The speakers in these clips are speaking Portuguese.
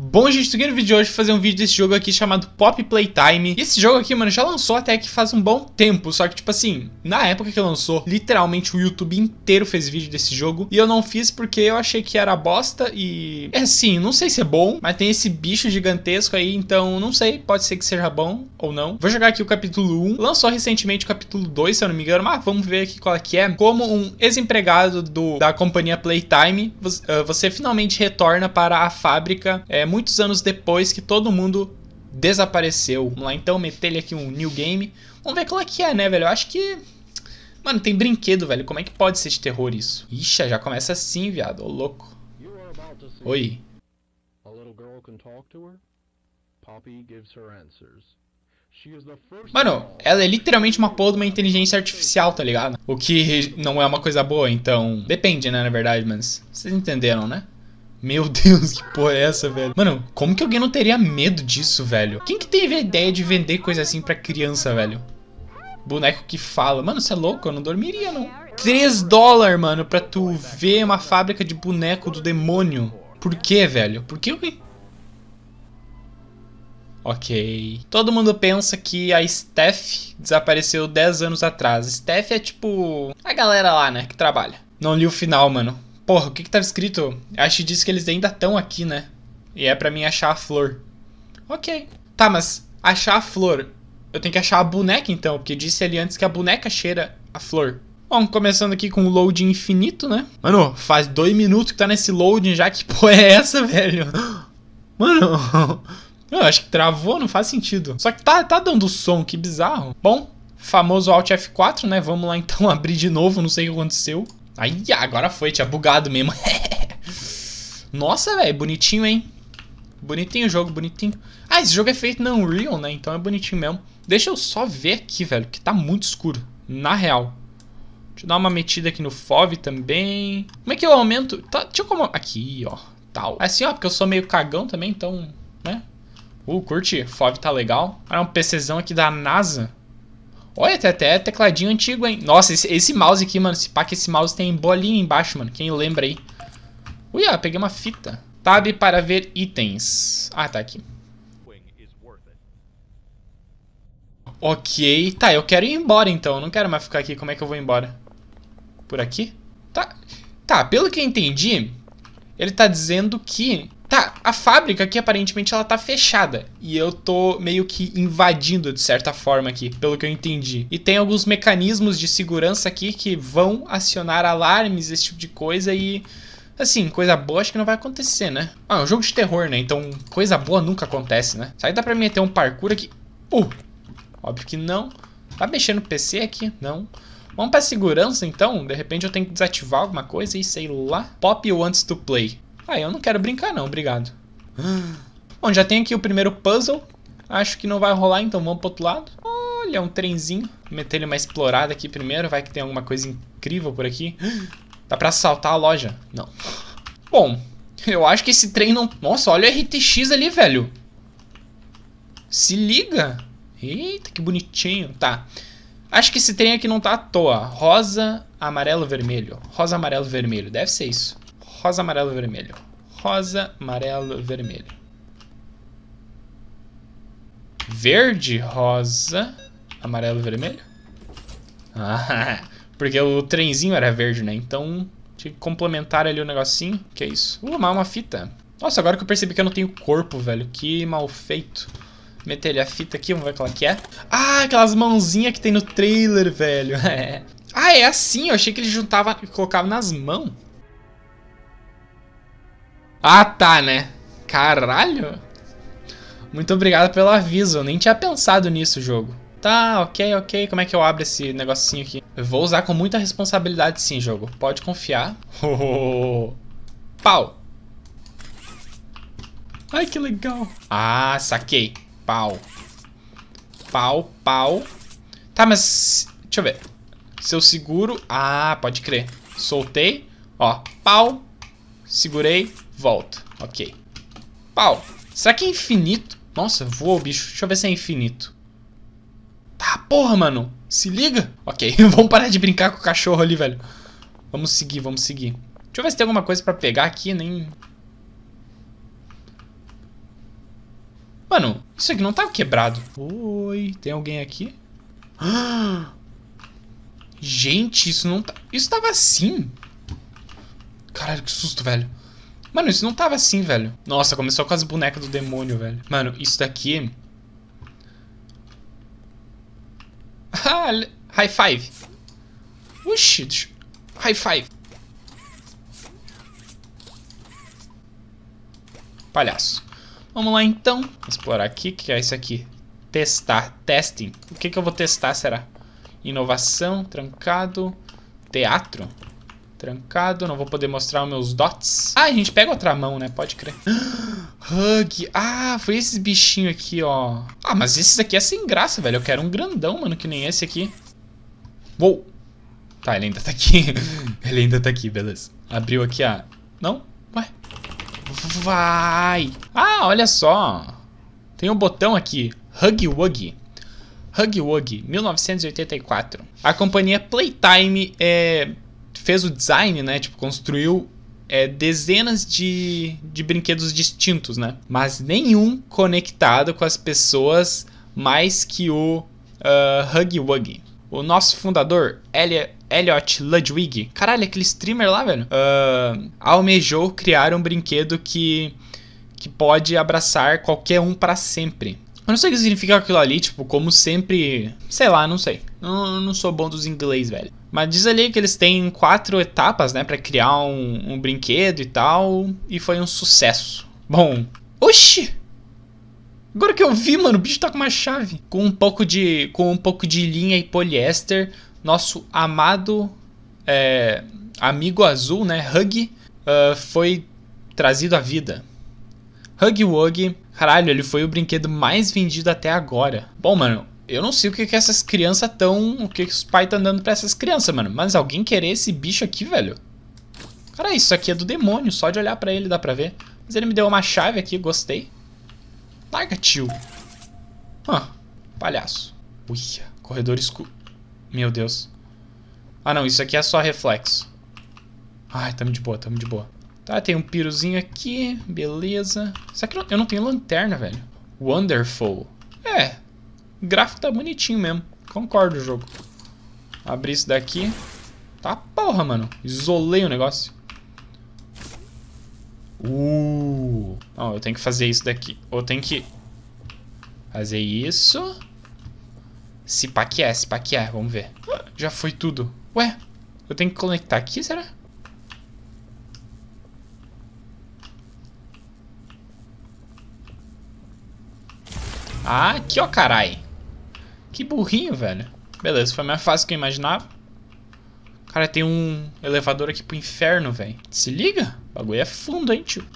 Bom, gente, no vídeo de hoje vou fazer um vídeo desse jogo aqui chamado Poppy Playtime. E esse jogo aqui, mano, já lançou até que faz um bom tempo. Só que, tipo assim, na época que lançou, literalmente o YouTube inteiro fez vídeo desse jogo. E eu não fiz porque eu achei que era bosta e... é assim, não sei se é bom, mas tem esse bicho gigantesco aí, então não sei. Pode ser que seja bom ou não. Vou jogar aqui o capítulo 1. Lançou recentemente o capítulo 2, se eu não me engano. Mas vamos ver aqui qual é que é. Como um ex-empregado da companhia Playtime, você finalmente retorna para a fábrica... muitos anos depois que todo mundo desapareceu. Vamos lá, então, meter ele aqui um new game. Vamos ver qual é que é, né, velho? Eu acho que... mano, tem brinquedo, velho. Como é que pode ser de terror isso? Ixi, já começa assim, viado. Ô, louco. Oi. Mano, ela é literalmente uma porra de uma inteligência artificial, tá ligado? O que não é uma coisa boa, então... depende, né, na verdade, mas... vocês entenderam, né? Meu Deus, que porra é essa, velho? Mano, como que alguém não teria medo disso, velho? Quem que teve a ideia de vender coisa assim pra criança, velho? Boneco que fala. Mano, você é louco? Eu não dormiria, não. 3 dólares, mano, pra tu ver uma fábrica de boneco do demônio. Por quê, velho? Por que alguém... ok. Todo mundo pensa que a Steph desapareceu 10 anos atrás. Steph é tipo... a galera lá, né, que trabalha. Não li o final, mano. Porra, o que que tava escrito? Acho que diz que eles ainda estão aqui, né? E é pra mim achar a flor. Ok. Tá, mas achar a flor... eu tenho que achar a boneca, então. Porque disse ali antes que a boneca cheira a flor. Bom, começando aqui com o loading infinito, né? Mano, faz 2 minutos que tá nesse loading já. Que porra é essa, velho? Mano... eu acho que travou, não faz sentido. Só que tá dando som, que bizarro. Bom, famoso Alt F4, né? Vamos lá, então, abrir de novo. Não sei o que aconteceu. Aí, agora foi, tinha bugado mesmo. Nossa, velho, bonitinho, hein? Bonitinho o jogo, bonitinho. Ah, esse jogo é feito na Unreal, né? Então é bonitinho mesmo. Deixa eu só ver aqui, velho, que tá muito escuro. Na real. Deixa eu dar uma metida aqui no FOV também. Como é que eu aumento? Tá, deixa eu como... aqui, ó, tal. Assim, ó, porque eu sou meio cagão também, então, né? Curti. FOV tá legal. Ah, é um PCzão aqui da NASA. Olha, até tecladinho antigo, hein? Nossa, esse mouse aqui, mano. Se pá que esse mouse tem bolinha embaixo, mano. Quem lembra aí? Ui, ó, peguei uma fita. Tab para ver itens. Ah, tá aqui. Ok. Tá, eu quero ir embora, então. Eu não quero mais ficar aqui. Como é que eu vou embora? Por aqui? Tá, pelo que eu entendi, ele tá dizendo que... tá, a fábrica aqui, aparentemente, ela tá fechada. E eu tô meio que invadindo, de certa forma, aqui, pelo que eu entendi. E tem alguns mecanismos de segurança aqui que vão acionar alarmes, esse tipo de coisa. E, assim, coisa boa acho que não vai acontecer, né? Ah, é um jogo de terror, né? Então, coisa boa nunca acontece, né? Será que dá pra meter um parkour aqui? Óbvio que não. Tá mexendo no PC aqui? Não. Vamos pra segurança, então? De repente eu tenho que desativar alguma coisa e sei lá. Poppy wants to play. Ah, eu não quero brincar não, obrigado. Bom, já tem aqui o primeiro puzzle. Acho que não vai rolar, então vamos pro outro lado. Olha, um trenzinho. Vou meter ele uma explorada aqui primeiro. Vai que tem alguma coisa incrível por aqui. Dá pra assaltar a loja? Não. Bom, eu acho que esse trem não... nossa, olha o RTX ali, velho. Se liga. Eita, que bonitinho. Tá. Acho que esse trem aqui não tá à toa. Rosa, amarelo, vermelho. Rosa, amarelo, vermelho. Deve ser isso. Rosa, amarelo, vermelho. Rosa, amarelo, vermelho. Verde, rosa, amarelo, vermelho. Ah, porque o trenzinho era verde, né? Então, tinha que complementar ali o negocinho. Que é isso? Uma fita. Nossa, agora que eu percebi que eu não tenho corpo, velho. Que mal feito. Meter ali a fita aqui, vamos ver qual que é. Ah, aquelas mãozinhas que tem no trailer, velho. Ah, é assim. Eu achei que ele juntava e colocava nas mãos. Ah, tá, né? Caralho! Muito obrigado pelo aviso, eu nem tinha pensado nisso, jogo. Tá, ok. Como é que eu abro esse negocinho aqui? Eu vou usar com muita responsabilidade sim, jogo. Pode confiar. Pau! Ai, que legal! Ah, saquei. Pau. Tá, mas... deixa eu ver. Se eu seguro... ah, pode crer. Soltei. Ó, pau. Segurei. Volta. Ok. Pau. Será que é infinito? Nossa, voou, bicho. Deixa eu ver se é infinito. Tá, porra, mano. Se liga. Ok, vamos parar de brincar com o cachorro ali, velho. Vamos seguir. Deixa eu ver se tem alguma coisa pra pegar aqui, nem... Mano, isso aqui não tá quebrado. Oi, tem alguém aqui? Ah! Gente, isso não tá... Isso tava assim? Caralho, que susto, velho. Mano, isso não tava assim, velho. Nossa, começou com as bonecas do demônio, velho. Mano, isso daqui... Ah, high five. Oxi, deixa... High five. Palhaço. Vamos lá, então. Vou explorar aqui. O que é isso aqui? Testar. Testing. O que que eu vou testar, será? Inovação. Trancado. Teatro. Trancado. Não vou poder mostrar os meus dots. Ah, a gente pega outra mão, né? Pode crer. Hug. Ah, foi esses bichinhos aqui, ó. Ah, mas esses aqui é sem graça, velho. Eu quero um grandão, mano, que nem esse aqui. Uou. Tá, ele ainda tá aqui. Ele ainda tá aqui, beleza. Abriu aqui a... Não? Ué. Vai. Ah, olha só. Tem um botão aqui. Huggy Wuggy. Huggy Wuggy, 1984. A companhia Playtime fez o design, né? Tipo, construiu dezenas de brinquedos distintos, né? Mas nenhum conectado com as pessoas mais que o Huggy Wuggy. O nosso fundador, Elliot Ludwig. Caralho, aquele streamer lá, velho. Almejou criar um brinquedo que pode abraçar qualquer um pra sempre. Eu não sei o que significa aquilo ali, tipo, como sempre... Sei lá, não sei. Não sou bom dos inglês, velho. Mas diz ali que eles têm 4 etapas, né, pra criar um brinquedo e tal. E foi um sucesso. Bom... Oxi! Agora que eu vi, mano, o bicho tá com uma chave. Com um pouco de linha e poliéster, nosso amado amigo azul, né, Huggy, foi trazido à vida. Huggy Wuggy... Caralho, ele foi o brinquedo mais vendido até agora. Bom, mano, eu não sei o que que essas crianças tão... O que que os pais estão dando pra essas crianças, mano. Mas alguém querer esse bicho aqui, velho. Cara, isso aqui é do demônio. Só de olhar pra ele dá pra ver. Mas ele me deu uma chave aqui, gostei. Larga, tio. Ah, palhaço. Ui, corredor escuro. Meu Deus. Ah, não, isso aqui é só reflexo. Ai, tamo de boa, tamo de boa. Tá, tem um piruzinho aqui, beleza. Será que eu não tenho lanterna, velho? Wonderful. É, o gráfico tá bonitinho mesmo. Concordo o jogo. Abri isso daqui. Tá, porra, mano. Isolei o negócio. Não, eu tenho que fazer isso daqui. Ou tenho que fazer isso. Se pá que é, se pá que é. Vamos ver. Já foi tudo. Ué, eu tenho que conectar aqui, será? Ah, aqui ó, carai. Que burrinho, velho. Beleza, foi mais fácil que eu imaginava. Cara, tem um elevador aqui pro inferno, velho. Se liga? O bagulho é fundo, hein, tio.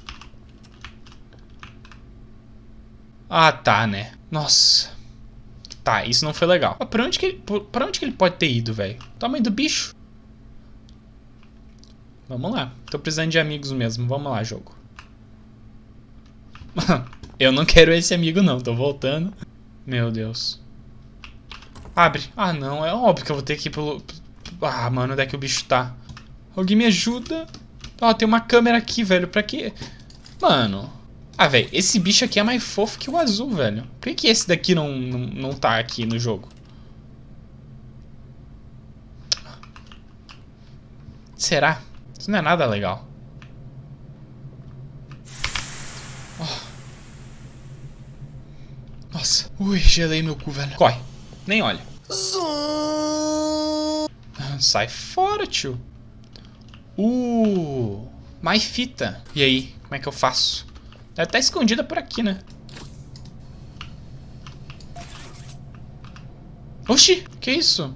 Ah, tá, né. Nossa. Tá, isso não foi legal. Ah, pra onde que ele pode ter ido, velho? Tamanho do bicho. Vamos lá. Tô precisando de amigos mesmo. Vamos lá, jogo. Eu não quero esse amigo não, tô voltando. Meu Deus. Abre. Ah não, é óbvio que eu vou ter que ir pelo... Ah, mano, onde é que o bicho tá? Alguém me ajuda. Ó, tem uma câmera aqui, velho, pra quê? Mano. Ah, velho, esse bicho aqui é mais fofo que o azul, velho. Por que que esse daqui não tá aqui no jogo? Será? Isso não é nada legal. Nossa. Ui, gelei meu cu, velho. Corre. Nem olha. Sai fora, tio. Mais fita. E aí? Como é que eu faço? Ela tá escondida por aqui, né? Oxi. Que isso?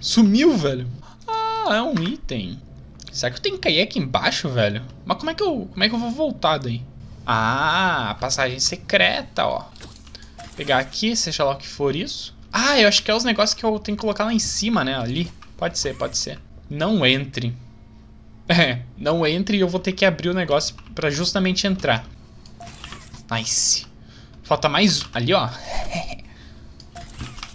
Sumiu, velho. Ah, é um item. Será que eu tenho que cair aqui embaixo, velho? Mas como é que eu vou voltar daí? Ah, passagem secreta, ó. Pegar aqui, seja lá o que for isso. Ah, eu acho que é os negócios que eu tenho que colocar lá em cima, né? Ali. Pode ser, pode ser. Não entre. É, não entre e eu vou ter que abrir o negócio pra justamente entrar. Nice. Falta mais um. Ali, ó.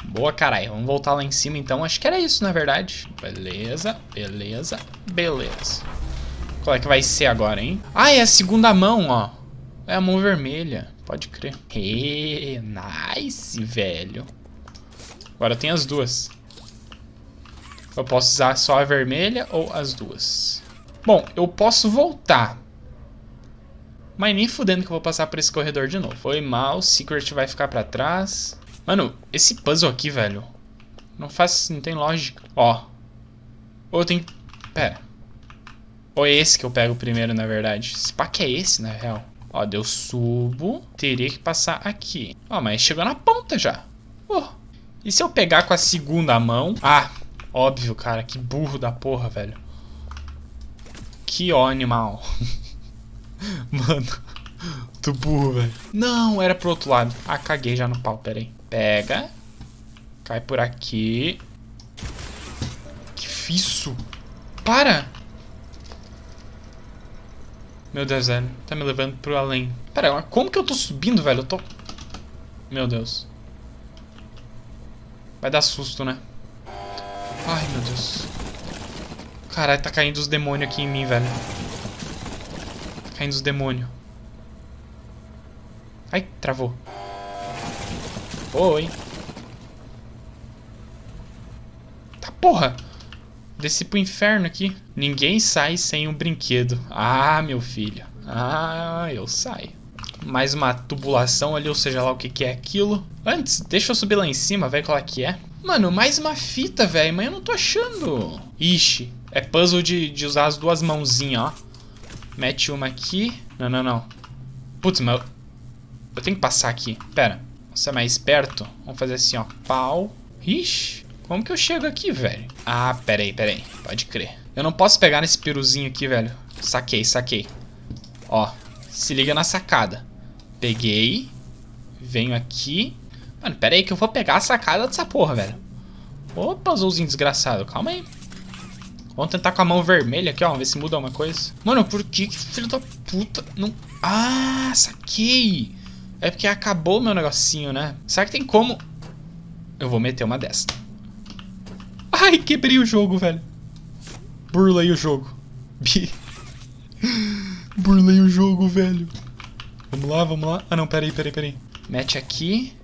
Boa, caralho. Vamos voltar lá em cima, então. Acho que era isso, na verdade. Beleza, beleza, beleza. Qual é que vai ser agora, hein? Ah, é a segunda mão, ó. É a mão vermelha, pode crer. E nice, velho. Agora tem as duas. Eu posso usar só a vermelha ou as duas. Bom, eu posso voltar. Mas nem fudendo que eu vou passar por esse corredor de novo. Foi mal, o Secret vai ficar pra trás. Mano, esse puzzle aqui, velho, não tem lógica. Ó, ou eu tenho... Pera. Ou é esse que eu pego primeiro, na verdade. Esse pack é esse, na real. Ó, eu subo, teria que passar aqui. Ó, mas chegou na ponta já. E se eu pegar com a segunda mão? Ah, óbvio, cara. Que burro da porra, velho. Que ó, animal. Mano, tu burro, velho. Não, era pro outro lado. Ah, caguei já no pau, pera aí. Pega. Cai por aqui. Que fisso. Para. Meu Deus, velho. Tá me levando pro além. Pera, mas como que eu tô subindo, velho? Eu tô... Meu Deus. Vai dar susto, né? Ai, meu Deus. Caralho, tá caindo os demônios aqui em mim, velho. Tá caindo os demônios. Ai, travou. Oi. Tá porra. Desci pro inferno aqui. Ninguém sai sem um brinquedo. Ah, meu filho. Ah, eu saio. Mais uma tubulação ali, ou seja lá o que que é aquilo. Antes, deixa eu subir lá em cima, ver qual é que é. Mano, mais uma fita, velho, mas eu não tô achando. Ixi, é puzzle de usar as duas mãozinhas, ó. Mete uma aqui. Não, não, não. Putz, mas eu tenho que passar aqui. Pera, vamos ser mais esperto. Vamos fazer assim, ó, pau. Ixi, como que eu chego aqui, velho? Ah, pera aí, pode crer. Eu não posso pegar nesse peruzinho aqui, velho. Saquei. Ó, se liga na sacada. Peguei. Venho aqui. Mano, pera aí que eu vou pegar a sacada dessa porra, velho. Ô, puzzlezinho desgraçado. Calma aí. Vamos tentar com a mão vermelha aqui, ó. Vamos ver se muda alguma coisa. Mano, por que filho da puta não... Ah, saquei. É porque acabou o meu negocinho, né? Será que tem como... Eu vou meter uma dessa. Ai, quebrei o jogo, velho. Burlei o jogo. Burlei o jogo, velho. Vamos lá. Ah, não, pera aí. Mete aqui.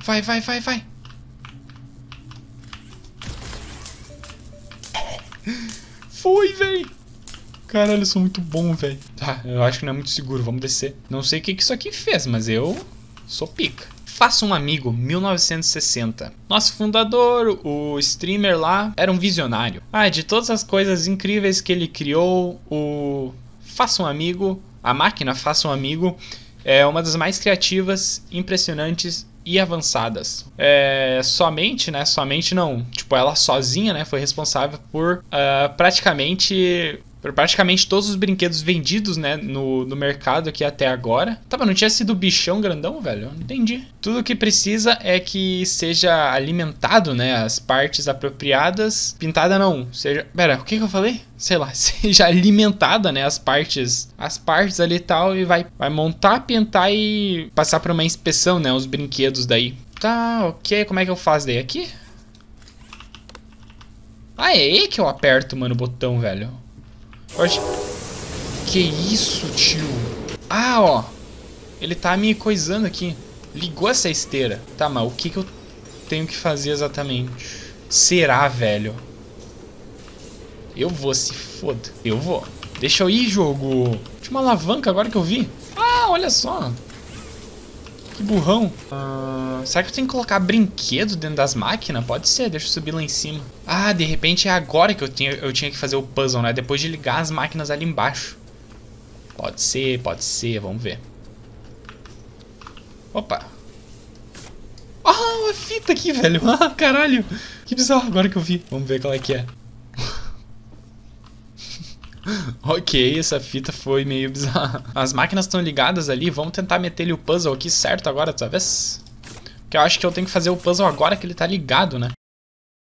Vai. Foi, velho. Caralho, eu sou muito bom, velho. Tá, eu acho que não é muito seguro. Vamos descer. Não sei o que isso aqui fez, mas eu sou pica. Faça um Amigo, 1960. Nosso fundador, o streamer lá, era um visionário. Ah, de todas as coisas incríveis que ele criou, o Faça um Amigo, a máquina Faça um Amigo... É uma das mais criativas, impressionantes e avançadas. É, somente não. Tipo, ela sozinha, né, foi responsável por praticamente todos os brinquedos vendidos, né, no mercado aqui até agora. Tá, mas não tinha sido bichão grandão, velho? Não entendi. Tudo que precisa é que seja alimentado, né, as partes apropriadas. Pintada não, seja... Pera, o que que eu falei? Sei lá, seja alimentada, né, as partes ali e tal, e vai montar, pintar e passar por uma inspeção, né, os brinquedos daí. Tá, ok, como é que eu faço daí? Aqui? Ah, é aí que eu aperto, mano, o botão, velho. Que isso, tio? Ah, ó. Ele tá me coisando aqui. Ligou essa esteira. Tá, mas o que que eu tenho que fazer exatamente? Será, velho? Eu vou, se foda. Eu vou. Deixa eu ir, jogo. Tinha uma alavanca agora que eu vi. Ah, olha só. Que burrão. Será que eu tenho que colocar brinquedo dentro das máquinas? Pode ser, deixa eu subir lá em cima. Ah, de repente é agora que eu tinha que fazer o puzzle, né? Depois de ligar as máquinas ali embaixo. Pode ser, vamos ver. Opa. Ah, uma fita aqui, velho. Ah, caralho. Que bizarro, agora que eu vi. Vamos ver qual é que é. Ok, essa fita foi meio bizarra. As máquinas estão ligadas ali. Vamos tentar meter-lhe o puzzle aqui certo agora, talvez. Porque eu acho que eu tenho que fazer o puzzle agora que ele tá ligado, né?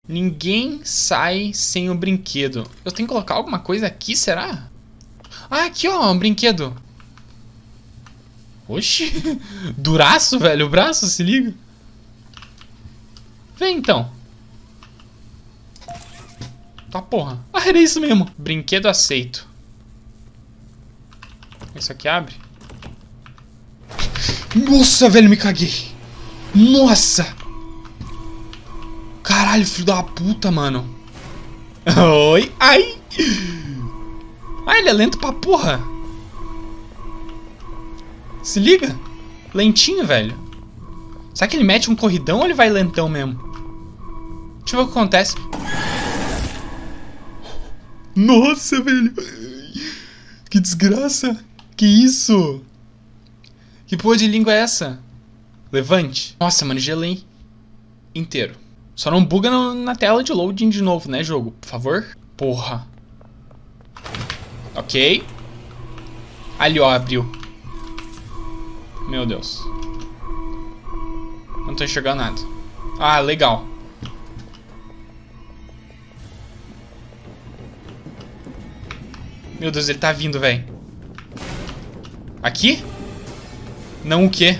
Ninguém sai sem o brinquedo. Eu tenho que colocar alguma coisa aqui, será? Ah, aqui, ó, um brinquedo. Oxi. Duraço, velho, o braço, se liga. Vem, então. Tá porra. Ah, era isso mesmo. Brinquedo aceito. Isso aqui abre? Nossa, velho, me caguei. Nossa. Caralho, filho da puta, mano. Oi, ai. Ai, ele é lento pra porra. Se liga. Lentinho, velho. Será que ele mete um corridão ou ele vai lentão mesmo? Deixa eu ver o que acontece. Nossa, velho. Que desgraça. Que isso? Que porra de língua é essa? Levante. Nossa, mano, gelei inteiro. Só não buga na tela de loading de novo, né, jogo? Por favor. Porra. Ok. Ali, ó, abriu. Meu Deus. Não tô enxergando nada. Ah, legal. Meu Deus, ele tá vindo, velho. Aqui? Não, o quê?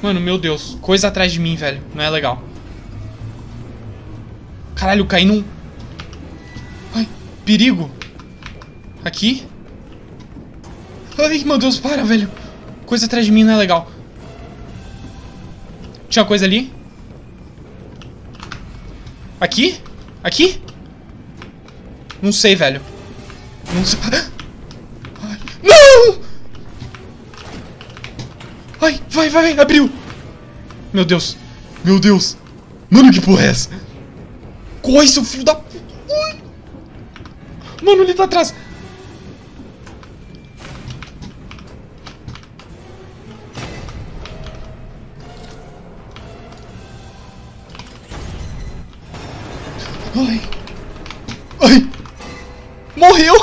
Mano, meu Deus. Coisa atrás de mim, velho. Não é legal. Caralho, eu caí num... Ai, perigo. Aqui? Ai, meu Deus, para, velho. Coisa atrás de mim não é legal. Tinha uma coisa ali. Aqui? Aqui? Não sei, velho. Não sei. Ai. Não! Ai, vai, vai, vai. Abriu. Meu Deus. Meu Deus. Mano, que porra é essa? Corre, seu filho da... Ai. Mano, ele tá atrás. Ai. Ai. Morreu.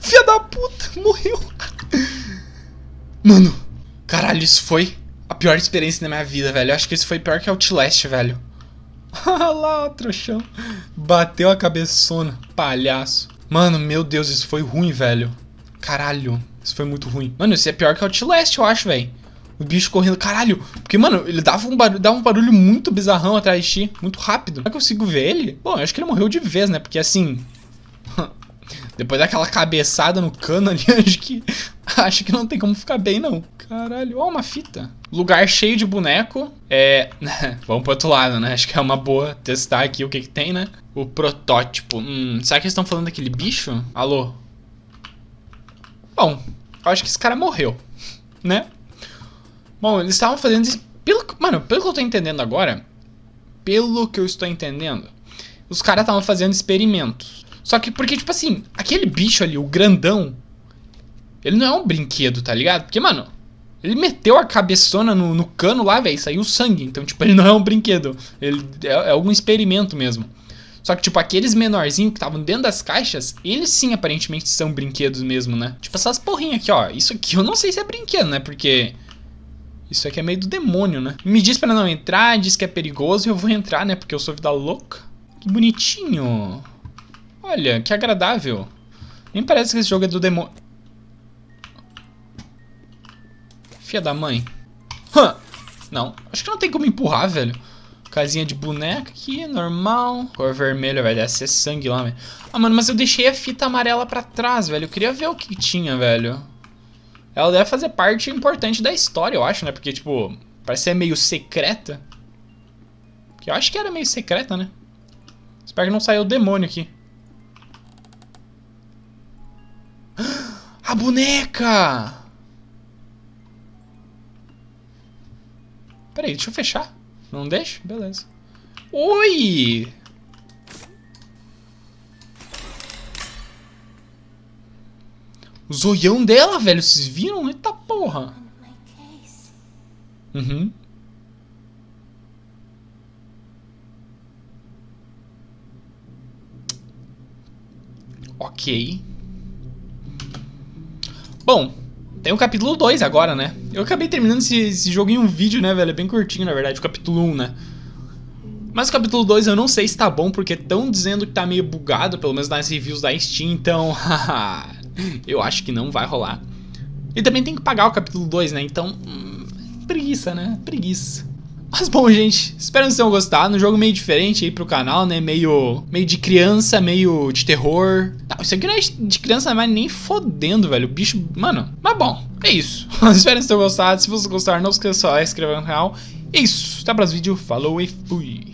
Filha da puta. Morreu. Mano. Caralho, isso foi a pior experiência da minha vida, velho. Eu acho que isso foi pior que Outlast, velho. Olha lá, trouxão. Bateu a cabeçona. Palhaço. Mano, meu Deus, isso foi ruim, velho. Caralho. Isso foi muito ruim. Mano, isso é pior que Outlast, eu acho, velho. O bicho correndo. Caralho. Porque, mano, ele dava um barulho muito bizarrão atrás de ti. Muito rápido. Não consigo ver ele. Bom, eu acho que ele morreu de vez, né? Porque, assim... Depois daquela cabeçada no cano ali, acho que não tem como ficar bem, não. Caralho. Ó, uma fita. Lugar cheio de boneco. É... Vamos pro outro lado, né? Acho que é uma boa testar aqui o que que tem, né? O protótipo. Será que eles estão falando daquele bicho? Alô? Bom, eu acho que esse cara morreu. Né? Bom, eles estavam fazendo isso... Mano, pelo que eu tô entendendo agora... Pelo que eu estou entendendo... Os caras estavam fazendo experimentos. Só que porque, tipo assim... Aquele bicho ali, o grandão... Ele não é um brinquedo, tá ligado? Porque, mano... Ele meteu a cabeçona no cano lá, velho. Saiu sangue. Então, tipo, ele não é um brinquedo. Ele é algum experimento mesmo. Só que, tipo, aqueles menorzinhos que estavam dentro das caixas... Eles sim, aparentemente, são brinquedos mesmo, né? Tipo, essas porrinhas aqui, ó. Isso aqui eu não sei se é brinquedo, né? Porque... Isso aqui é meio do demônio, né? Me diz pra não entrar, diz que é perigoso e eu vou entrar, né? Porque eu sou vida louca. Que bonitinho. Olha, que agradável. Nem parece que esse jogo é do demônio. Filha da mãe. Não, acho que não tem como empurrar, velho. Casinha de boneca aqui, normal. Cor vermelha, velho. Deve ser sangue lá, velho. Ah, mano, mas eu deixei a fita amarela pra trás, velho. Eu queria ver o que tinha, velho. Ela deve fazer parte importante da história, eu acho, né? Porque, tipo, parece ser meio secreta. Que eu acho que era meio secreta, né? Espero que não saia o demônio aqui. A boneca! Peraí, deixa eu fechar. Não deixa? Beleza. Oi! O zoião dela, velho. Vocês viram? Eita porra. Uhum. Ok. Bom, tem o capítulo 2 agora, né? Eu acabei terminando esse jogo em um vídeo, né, velho? É bem curtinho, na verdade, o capítulo 1, né? Mas o capítulo 2 eu não sei se tá bom, porque estão dizendo que tá meio bugado, pelo menos nas reviews da Steam, então... Haha... Eu acho que não vai rolar. E também tem que pagar o capítulo 2, né? Então, preguiça, né? Preguiça. Mas bom, gente, espero que vocês tenham gostado. Um jogo meio diferente aí pro canal, né? Meio de criança, meio de terror. Não, isso aqui não é de criança, mas nem fodendo, velho. O bicho... Mano, mas bom, é isso. Espero que vocês tenham gostado. Se vocês gostaram, não esqueçam de se inscrever no canal. É isso. Até o próximo vídeo. Falou e fui.